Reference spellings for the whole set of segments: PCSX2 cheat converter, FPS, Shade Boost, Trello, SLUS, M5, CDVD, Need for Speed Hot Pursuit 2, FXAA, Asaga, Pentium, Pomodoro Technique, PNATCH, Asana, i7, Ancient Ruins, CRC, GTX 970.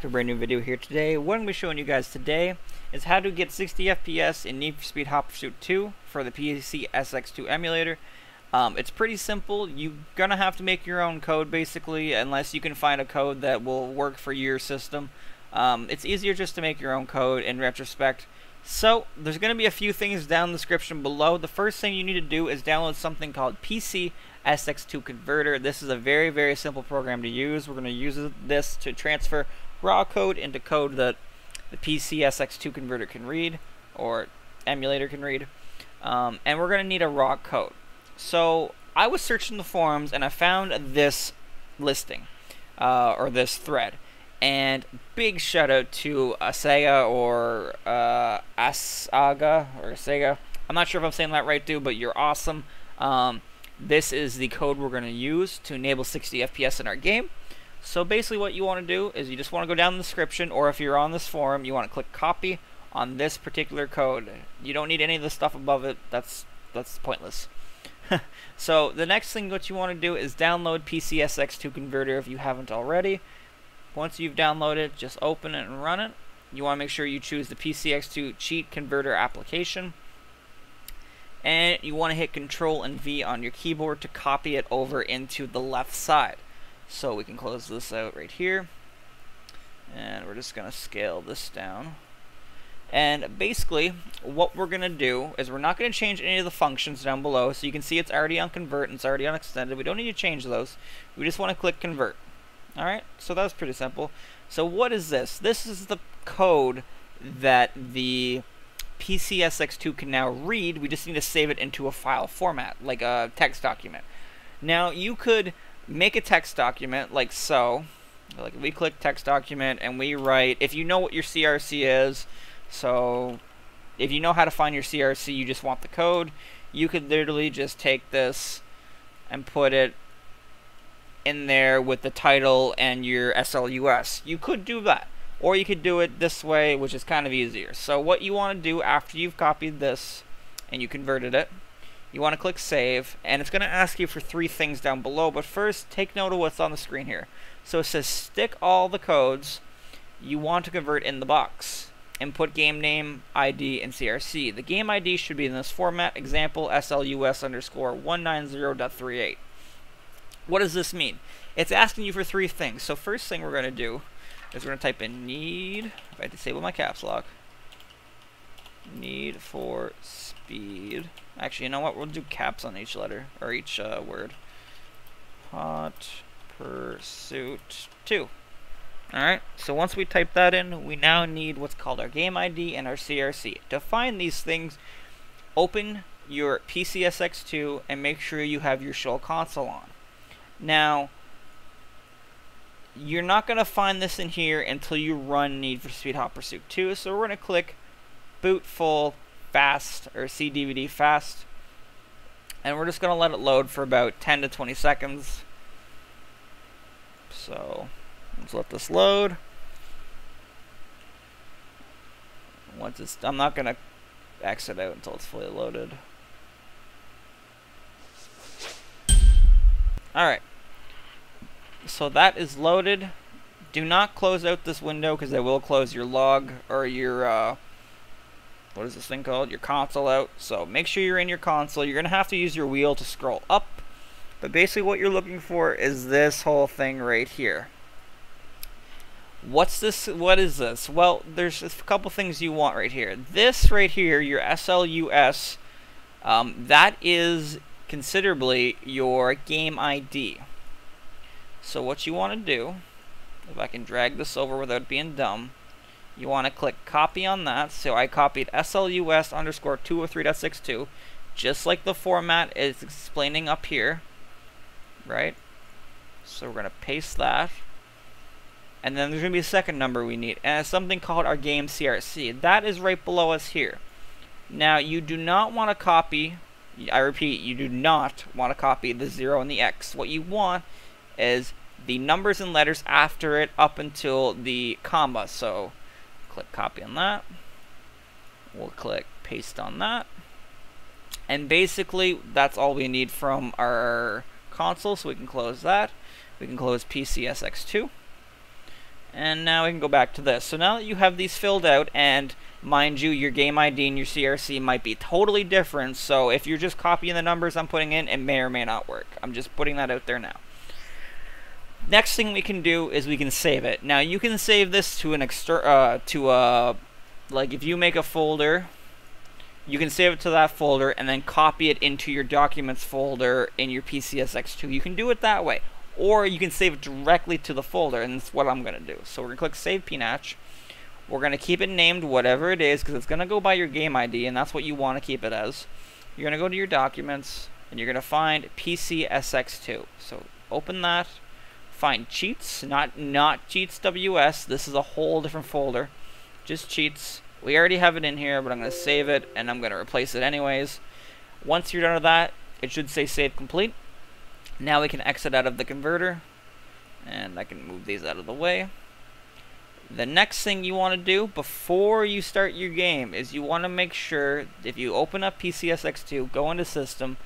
To a brand new video here today. What I'm going to be showing you guys today is how to get 60 FPS in Need for Speed Hot Pursuit 2 for the PCSX2 emulator. It's pretty simple. You're going to have to make your own code basically, unless you can find a code that will work for your system. It's easier just to make your own code in retrospect. So there's going to be a few things down in the description below. The first thing you need to do is download something called PCSX2 converter. This is a very, very simple program to use. We're going to use this to transfer raw code into code that the PCSX2 converter can read, or emulator can read, and we're going to need a raw code. So I was searching the forums and I found this listing, or this thread, and big shout out to Asaga, or Asaga. I'm not sure if I'm saying that right, dude, but you're awesome. This is the code we're going to use to enable 60 FPS in our game. So basically what you want to do is you just want to go down the description, or if you're on this forum, you want to click copy on this particular code. You don't need any of the stuff above it. That's pointless. So the next thing what you want to do is download PCSX2 converter if you haven't already. Once you've downloaded, just open it and run it. You want to make sure you choose the PCSX2 cheat converter application. And you want to hit Control and V on your keyboard to copy it over into the left side. So we can close this out right here, and we're just gonna scale this down. And basically what we're gonna do is we're not gonna change any of the functions down below. So you can see it's already on convert and it's already on extended. We don't need to change those. We just want to click convert. Alright, so that was pretty simple. So what is this? This is the code that the PCSX2 can now read. We just need to save it into a file format, like a text document. Now you could make a text document like so. Like we click text document and we write, if you know what your CRC is, so if you know how to find your CRC, you just want the code, you could literally just take this and put it in there with the title and your SLUS. You could do that, or you could do it this way, which is kind of easier. So what you want to do after you've copied this and you converted it, you want to click save, and it's going to ask you for three things down below, but first take note of what's on the screen here. So it says stick all the codes you want to convert in the box and put game name, ID, and CRC. The game ID should be in this format, example SLUS_190.38. What does this mean? It's asking you for three things. So first thing we're going to do is we're going to type in need, if I disable my caps lock, Need for Speed. Actually, you know what? We'll do caps on each letter, or each word. Hot Pursuit 2. Alright, so once we type that in, we now need what's called our game ID and our CRC. To find these things, open your PCSX2 and make sure you have your shell console on. Now, you're not going to find this in here until you run Need for Speed Hot Pursuit 2, so we're going to click boot full fast, or CDVD fast, and we're just going to let it load for about 10 to 20 seconds. So let's let this load. Once it's, I'm not going to exit out until it's fully loaded. Alright, so that is loaded. Do not close out this window, because they will close your log, or your what is this thing called? Your console out. So make sure you're in your console. You're going to have to use your wheel to scroll up. But basically what you're looking for is this whole thing right here. What's this? What is this? Well, there's a couple things you want right here. This right here, your SLUS, that is considerably your game ID. So what you want to do, if I can drag this over without being dumb, you want to click copy on that. So I copied SLUS_203.62, just like the format is explaining up here, right? So we're going to paste that. And then there's going to be a second number we need, and it's something called our game CRC. That is right below us here. Now, you do not want to copy, I repeat, you do not want to copy the 0 and the X. What you want is the numbers and letters after it up until the comma. So click copy on that, we'll click paste on that, and basically that's all we need from our console. So we can close that, we can close PCSX2, And now we can go back to this. So now that you have these filled out, and mind you, your game ID and your CRC might be totally different, so if you're just copying the numbers I'm putting in, it may or may not work. I'm just putting that out there now. Next thing we can do is we can save it. Now you can save this to an external, like if you make a folder, you can save it to that folder and then copy it into your documents folder in your PCSX2. You can do it that way, or you can save it directly to the folder, and that's what I'm gonna do. So we're gonna click Save PNATCH. We're going to keep it named whatever it is, because it's going to go by your game ID, and that's what you want to keep it as. You're going to go to your documents, and you're going to find PCSX2. So open that, find cheats, not cheats WS. This is a whole different folder. Just cheats. We already have it in here, but I'm going to save it, and I'm going to replace it anyways. Once you're done with that, it should say Save Complete. Now we can exit out of the converter, and I can move these out of the way. The next thing you want to do before you start your game is you want to make sure if you open up PCSX2, go into System,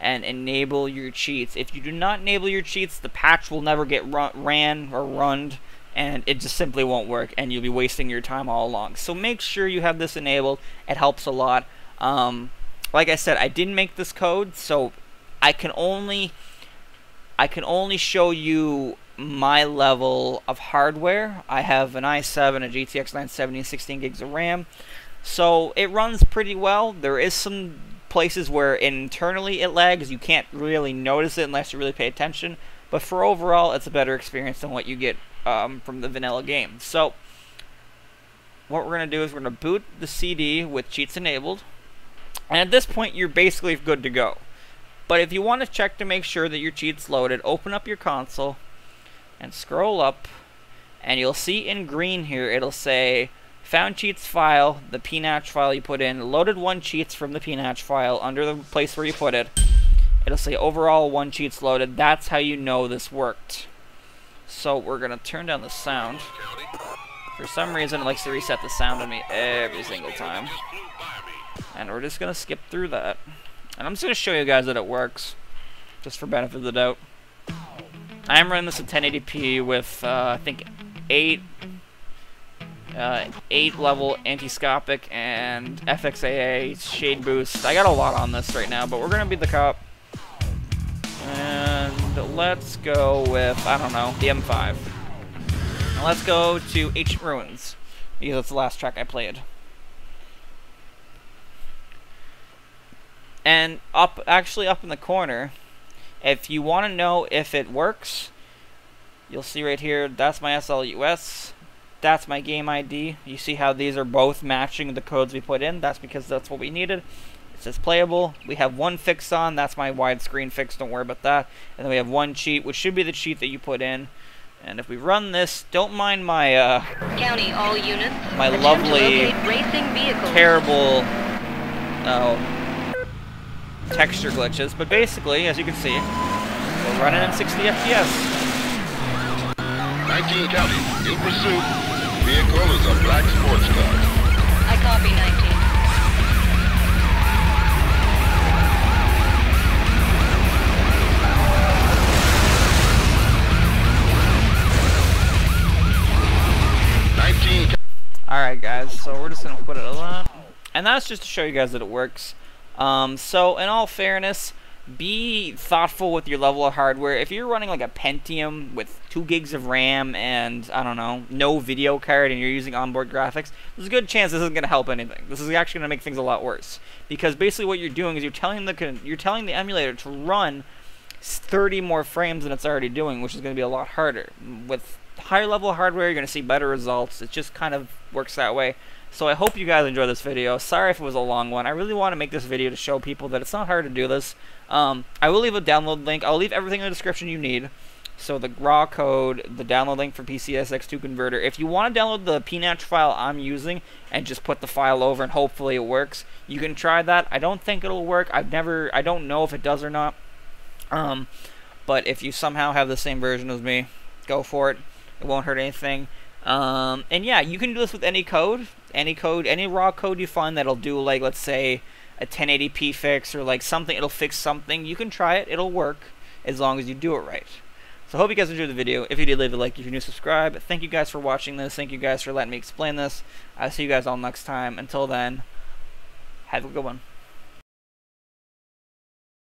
and enable your cheats. If you do not enable your cheats, the patch will never get run, and it just simply won't work, and you'll be wasting your time all along. So make sure you have this enabled. It helps a lot. Like I said, I didn't make this code, so I can only show you my level of hardware. I have an i7, a GTX 970, 16 gigs of RAM, so it runs pretty well. There is some places where internally it lags. You can't really notice it unless you really pay attention, but for overall it's a better experience than what you get from the vanilla game. So what we're going to do is we're going to boot the CD with cheats enabled, and at this point you're basically good to go. But if you want to check to make sure that your cheats loaded, open up your console and scroll up, and you'll see in green here it'll say found cheats file, the PNATCH file you put in, loaded 1 cheats from the PNATCH file under the place where you put it. It'll say overall 1 cheats loaded. That's how you know this worked. So we're gonna turn down the sound. For some reason it likes to reset the sound on me every single time, and we're just gonna skip through that, and I'm just gonna show you guys that it works just for benefit of the doubt. I'm running this at 1080p with, I think, 8 level anti-scopic and FXAA, Shade Boost. I got a lot on this right now, but we're going to be the cop. And let's go with, I don't know, the M5. And let's go to Ancient Ruins, because that's the last track I played. And actually up in the corner, if you want to know if it works, you'll see right here, that's my SLUS, that's my game ID. You see how these are both matching the codes we put in? That's because that's what we needed. It says playable. We have 1 fix on, that's my widescreen fix, don't worry about that. And then we have 1 cheat, which should be the cheat that you put in. And if we run this, don't mind my, County, all units. My lovely, terrible, texture glitches, but basically, as you can see, we're running at 60 FPS. 19 County, in pursuit. Vehicle is a black sports car. I copy, 19. Alright guys, so we're just gonna put it on. And that's just to show you guys that it works. So in all fairness, be thoughtful with your level of hardware. If you're running like a Pentium with 2 gigs of RAM and, I don't know, no video card, and you're using onboard graphics, there's a good chance this isn't going to help anything. This is actually going to make things a lot worse, because basically what you're doing is you're telling the emulator to run 30 more frames than it's already doing, which is going to be a lot harder. With higher level hardware, you're going to see better results. It just kind of works that way. So I hope you guys enjoyed this video. Sorry if it was a long one. I really want to make this video to show people that it's not hard to do this. I will leave a download link. I'll leave everything in the description you need. So the raw code, the download link for PCSX2 converter. If you want to download the PNATCH file I'm using and just put the file over and hopefully it works, you can try that. I don't think it'll work. I don't know if it does or not. But if you somehow have the same version as me, go for it. It won't hurt anything. And yeah, you can do this with any code, any raw code you find that'll do, like, let's say a 1080p fix or like something. It'll fix something. You can try it. It'll work as long as you do it right. So hope you guys enjoyed the video. If you did, leave a like. If you're new, subscribe. Thank you guys for watching this. Thank you guys for letting me explain this. I'll see you guys all next time. Until then, have a good one.